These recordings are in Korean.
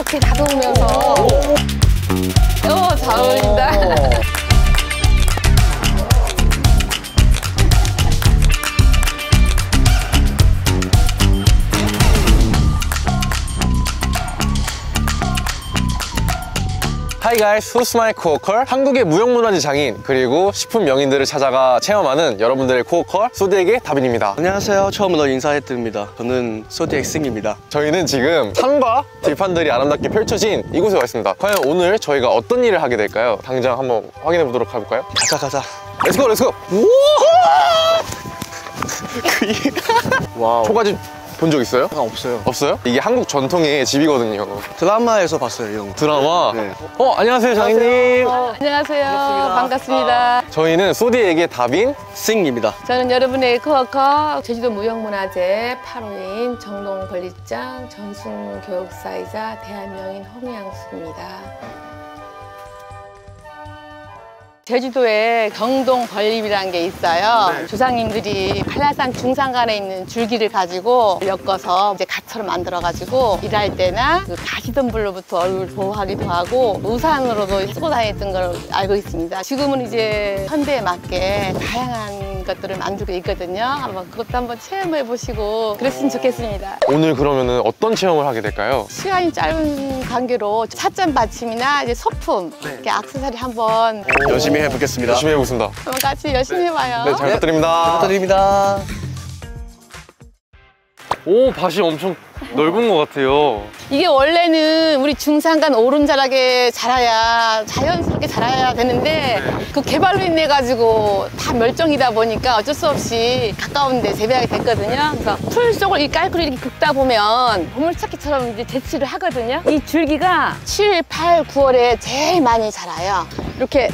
이렇게 다듬으면서 잘 어울린다. Hi guys, who's my 코어컬? 한국의 무형문화재 장인 그리고 식품 명인들을 찾아가 체험하는 여러분들의 코어컬 소디엑의 다빈입니다. 안녕하세요, 처음으로 인사해드립니다. 저는 소디엑 싱입니다. 저희는 지금 산과 들판들이 아름답게 펼쳐진 이곳에 와 있습니다. 과연 오늘 저희가 어떤 일을 하게 될까요? 당장 한번 확인해 보도록 해볼까요? 가자. 렛츠고 렛츠고. 와우. 초가집 본 적 있어요? 없어요. 없어요? 이게 한국 전통의 집이거든요. 드라마에서 봤어요, 이런 거. 드라마? 네. 안녕하세요, 장인님. 안녕하세요. 반갑습니다. 저희는 소디에게 다빈, 싱입니다. 저는 여러분의 코어커, 제주도 무형문화재 8호인 정동벌립장 전승교육사이자 대한명인 홍양수입니다. 제주도에 정동벌립이라는 게 있어요. 네. 조상님들이 한라산 중산간에 있는 줄기를 가지고 엮어서 이제 갓처럼 만들어가지고 일할 때나 그 가시덤불로부터 얼굴 보호하기도 하고 우산으로도 쓰고 다녔던 걸 알고 있습니다. 지금은 이제 현대에 맞게 다양한 것들을 만들고 있거든요. 그것도 한번 체험해 보시고 그랬으면 좋겠습니다. 오늘 그러면은 어떤 체험을 하게 될까요? 시간이 짧은 관계로 찻잔 받침이나 이제 소품, 네. 이렇게 액세서리 한번 열심히 해보겠습니다. 열심히 해보겠습니다. 그럼 같이 열심히 해봐요. 네, 잘 부탁드립니다. 잘 부탁드립니다. 오, 밭이 엄청 넓은 것 같아요. 이게 원래는 우리 중산간 오름자락에 자라야 자연스럽게 자라야 되는데 그 개발로 인해 가지고 다 멸종이다 보니까 어쩔 수 없이 가까운 데 재배하게 됐거든요. 그래서 풀 속을 이 깔끔히 이렇게 긁다 보면 보물찾기처럼 이제 재치를 하거든요. 이 줄기가 7, 8, 9월에 제일 많이 자라요. 이렇게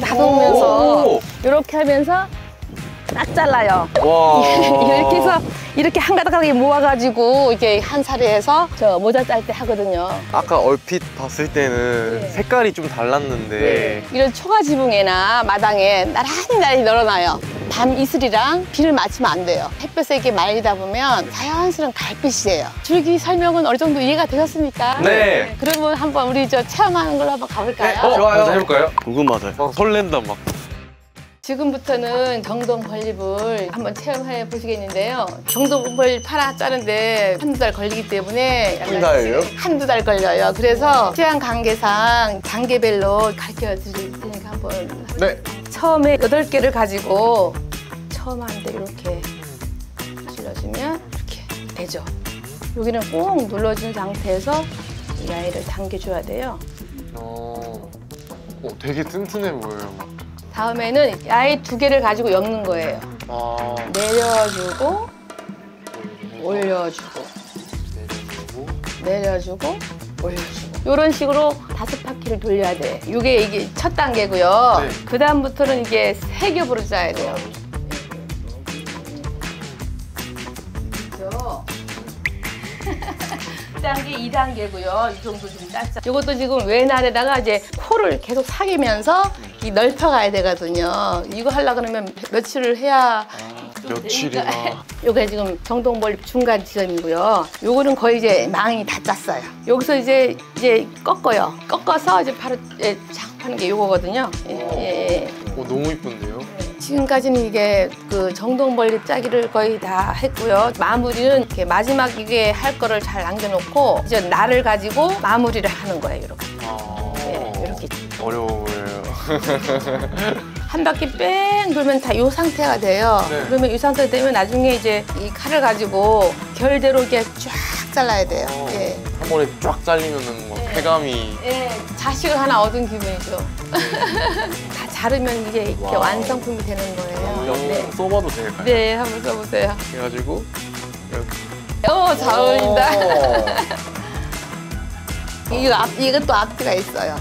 다듬으면서 이렇게 하면서 딱 잘라요. 이렇게 해서 이렇게 한 가닥하게 모아가지고 이게 한 사례에서 저 모자 짤 때 하거든요. 아까 얼핏 봤을 때는 색깔이 좀 달랐는데 이런 초가 지붕에나 마당에 나란히 널어놔요. 밤 이슬이랑 비를 맞추면 안 돼요. 햇볕에 이렇게 말리다 보면 자연스러운 갈빛이에요. 줄기 설명은 어느 정도 이해가 되셨습니까? 네. 그러면 한번 우리 저 체험하는 걸로 한번 가볼까요? 네. 좋아요. 해볼까요? 궁금하다. 막 설렌다 막. 지금부터는 정동벌립을 한번 체험해 보시겠는데요. 정동벌립 파라 짜는데 한두 달 걸리기 때문에 한 달요? 한두 달 걸려요. 그래서 취향 관계상 단계별로 가르쳐 드릴 테니까 한번. 네. 처음에 8개를 가지고 처음 하는데 이렇게 눌러주면 이렇게 되죠. 여기는 꼭 눌러준 상태에서 이 아이를 당겨줘야 돼요. 되게 튼튼해 보여요. 다음에는 아이 2개를 가지고 엮는 거예요. 내려주고, 올려주고, 내려주고, 올려주고. 이런 식으로 5바퀴를 돌려야 돼. 이게 첫 단계고요. 네. 그 다음부터는 이게 3 겹으로 짜야 돼요. 그렇죠? 1단계, 2단계고요. 이 정도 좀 짰죠. 이것도 지금 왼아래다가 이제 코를 계속 사귀면서 이 넓혀가야 되거든요. 이거 하려 그러면 며칠을 해야. 며칠이나. 요게 지금 정동벌립 중간 지점이고요. 요거는 거의 이제 망이 다 짰어요. 여기서 이제 꺾어요. 꺾어서 이제 바로 작업하는 게 요거거든요. 너무 이쁜데요? 지금까지는 이게 그 정동벌립 짜기를 거의 다 했고요. 마무리는 이렇게 마지막 이게 할 거를 잘 남겨놓고 이제 날을 가지고 마무리를 하는 거예요. 이렇게. 이렇게. 어려워요. 한 바퀴 뺑 돌면 다 이 상태가 돼요. 네. 그러면 이 상태 되면 나중에 이제 이 칼을 가지고 결대로 이렇게 쫙 잘라야 돼요. 한 번에 쫙 잘리면은 뭐 쾌감이. 자식을 하나 얻은 기분이죠. 다 자르면 이게 이렇게 완성품이 되는 거예요. 써봐도 될까요? 네, 한번 써보세요. 그래가지고 이렇게. 잘 어울린다. 이거 또 앞뒤가 있어요.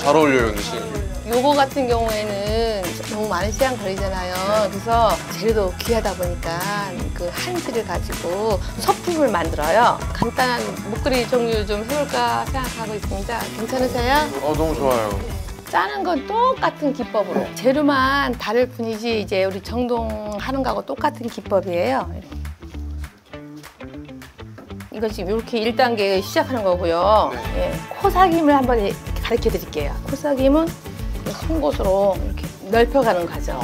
잘 어울려요, 은지 씨. 요거 같은 경우에는 너무 많은 시간 걸리잖아요. 그래서 재료도 귀하다 보니까 그 한지를 가지고 소품을 만들어요. 간단한 목걸이 종류 좀 해볼까 생각하고 있습니다. 괜찮으세요? 너무 좋아요. 짜는 건 똑같은 기법으로. 재료만 다를 뿐이지 이제 우리 정동하는 거하고 똑같은 기법이에요. 이거 지금 이렇게 1단계 시작하는 거고요. 네. 예, 코삭임을 한번 가르쳐 드릴게요. 코삭임은 송곳으로 이렇게 넓혀가는 과정.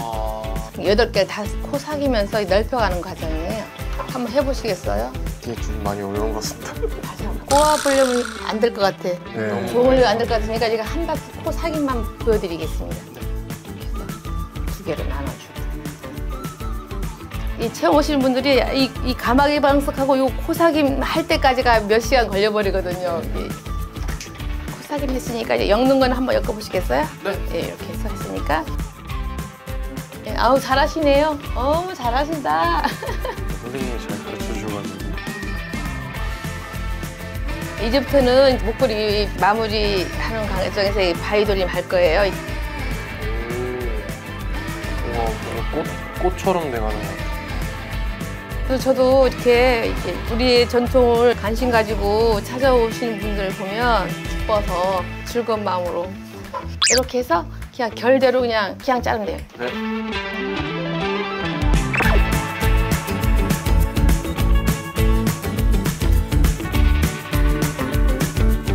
8개를 다 코삭이면서 넓혀가는 과정이에요. 한번 해보시겠어요? 이게 좀 많이 어려운 것 같습니다. 맞아. 꼬아보려면 안 될 것 같아. 네. 좋으려면 안 될 것 같으니까 제가 한 바퀴 코삭임만 보여드리겠습니다. 이렇게 두 개로 나눠주고. 이 체험 오시는 분들이 이 가마귀 방석하고 이 코삭임 할 때까지가 몇 시간 걸려버리거든요. 코삭임 했으니까 이제 엮는 건 한번 엮어보시겠어요? 네. 예, 이렇게 해서 했으니까. 예, 아우, 잘하시네요. 어우, 잘하신다. 선생님이 잘 가르쳐 주셔가지고. 이제부터는 목걸이 마무리하는 과정에서 바위돌림 할 거예요. 우와, 꽃처럼 돼가는 것 같아요. 저도 이렇게 우리의 전통을 관심 가지고 찾아오시는 분들을 보면 기뻐서 즐거운 마음으로 이렇게 해서 그냥 결대로 그냥 자르면 돼요. 네.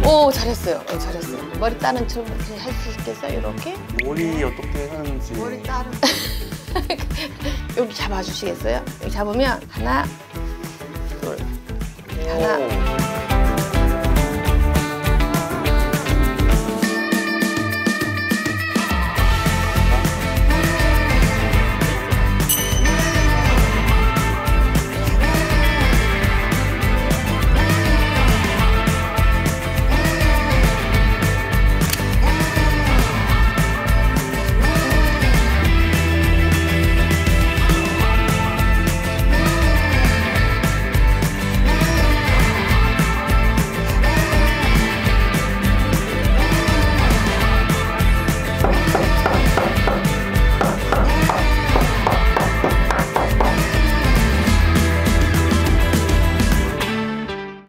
오, 잘했어요. 네, 잘했어요. 머리 따는 척 할 수 있겠어요? 이렇게? 머리 어떻게 하는지. 머리 따는. 여기 잡아주시겠어요? 여기 잡으면 하나, 둘, 하나.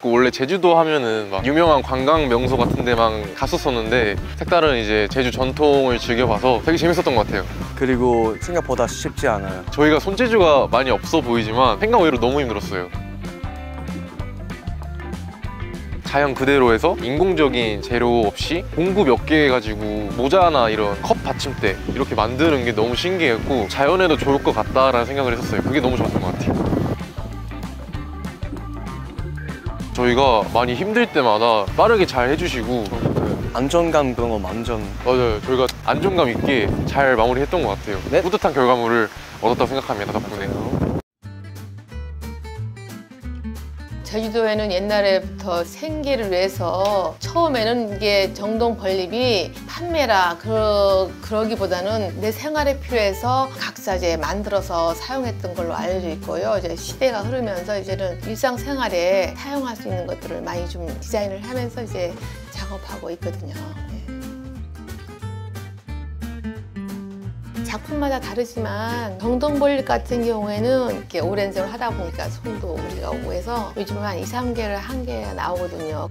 원래 제주도 하면은 막 유명한 관광 명소 같은 데만 갔었었는데 색다른 이제 제주 전통을 즐겨봐서 되게 재밌었던 것 같아요. 그리고 생각보다 쉽지 않아요. 저희가 손재주가 많이 없어 보이지만 생각 외로 너무 힘들었어요. 자연 그대로에서 인공적인 재료 없이 공구 몇 개 가지고 모자나 이런 컵 받침대 이렇게 만드는 게 너무 신기했고 자연에도 좋을 것 같다라는 생각을 했었어요. 그게 너무 좋았던 것 같아요. 저희가 많이 힘들 때마다 빠르게 잘 해주시고 안정감 그런 거 완전 맞아요. 저희가 안정감 있게 잘 마무리했던 것 같아요. 네? 뿌듯한 결과물을 얻었다고 생각합니다. 덕분에. 제주도에는 옛날에부터 생계를 위해서 처음에는 이게 정동벌립이 판매라 그러기보다는 내 생활에 필요해서 각자 이제 만들어서 사용했던 걸로 알려져 있고요. 이제 시대가 흐르면서 이제는 일상생활에 사용할 수 있는 것들을 많이 좀 디자인을 하면서 이제 작업하고 있거든요. 작품마다 다르지만 정동벌립 같은 경우에는 이렇게 오랜 세월 하다 보니까 손도 우리가 오고 해서 요즘은 한 2~3개를 한 개 나오거든요.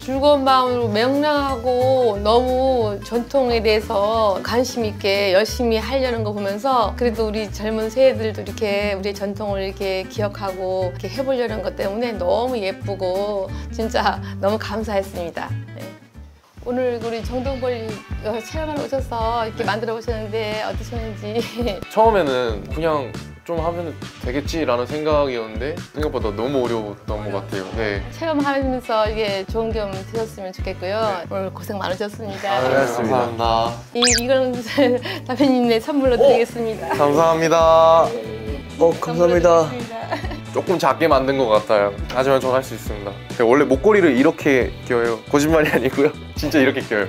즐거운 마음으로 명랑하고 너무 전통에 대해서 관심 있게 열심히 하려는 거 보면서 그래도 우리 젊은 세대들도 이렇게 우리의 전통을 이렇게 기억하고 이렇게 해보려는 것 때문에 너무 예쁘고 진짜 너무 감사했습니다. 네. 오늘 우리 정동벌립 체험하러 오셔서 이렇게 만들어 보셨는데 어떠셨는지? 처음에는 그냥 좀 하면 되겠지라는 생각이었는데 생각보다 너무 어려웠던 것 같아요. 네. 체험하면서 이게 좋은 경험 되셨으면 좋겠고요. 네. 오늘 고생 많으셨습니다. 아, 고맙습니다. 감사합니다. 이건 다빈님의 선물로 드리겠습니다. 감사합니다. 네. 감사합니다. 조금 작게 만든 것 같아요. 하지만 저는 할 수 있습니다. 원래 목걸이를 이렇게 껴요. 거짓말이 아니고요. 진짜 이렇게 껴요.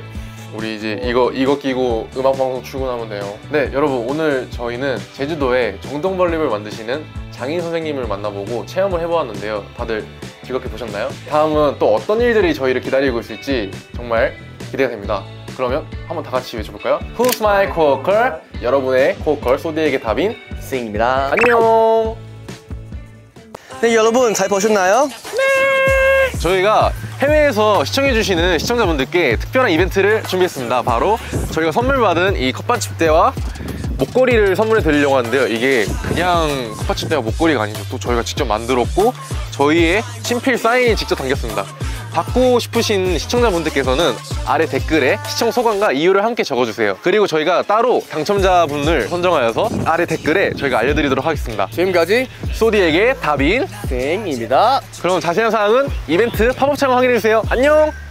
우리 이제 이거 끼고 음악방송 출근하면 돼요. 네, 여러분 오늘 저희는 제주도에 정동벌립을 만드시는 장인 선생님을 만나보고 체험을 해보았는데요. 다들 즐겁게 보셨나요? 다음은 또 어떤 일들이 저희를 기다리고 있을지 정말 기대가 됩니다. 그러면 한번 다 같이 외쳐볼까요? Who's my co-worker? 여러분의 co-worker 소디에게 다빈 싱입니다. 안녕! 네, 여러분 잘 보셨나요? 네! 저희가 해외에서 시청해주시는 시청자분들께 특별한 이벤트를 준비했습니다. 바로 저희가 선물 받은 이 컵받침대와 목걸이를 선물해 드리려고 하는데요. 이게 그냥 쿠파칩대가 목걸이가 아니죠. 또 저희가 직접 만들었고 저희의 친필 사인이 직접 담겼습니다. 받고 싶으신 시청자분들께서는 아래 댓글에 시청 소감과 이유를 함께 적어주세요. 그리고 저희가 따로 당첨자분을 선정하여서 아래 댓글에 저희가 알려드리도록 하겠습니다. 지금까지 소디에게 다빈 싱입니다. 그럼 자세한 사항은 이벤트 팝업 창을 확인해주세요. 안녕!